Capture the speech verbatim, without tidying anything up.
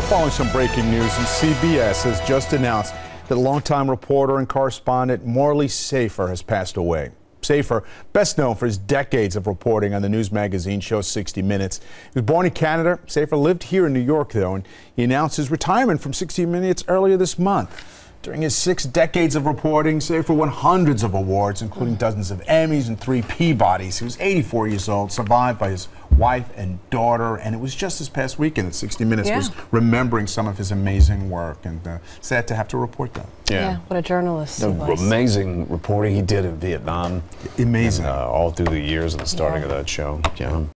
We're following some breaking news, and C B S has just announced that longtime reporter and correspondent Morley Safer has passed away. Safer, best known for his decades of reporting on the news magazine show sixty minutes. He was born in Canada. Safer lived here in New York, though, and he announced his retirement from sixty minutes earlier this month. During his six decades of reporting, Safer won hundreds of awards, including dozens of Emmys and three Peabodys. He was eighty-four years old, survived by his wife and daughter, and it was just this past weekend that sixty minutes yeah. was remembering some of his amazing work, and uh, sad to have to report that. Yeah, yeah what a journalist the he was. Amazing reporting he did in Vietnam. Amazing. And, uh, all through the years and the starting yeah. of that show. Yeah.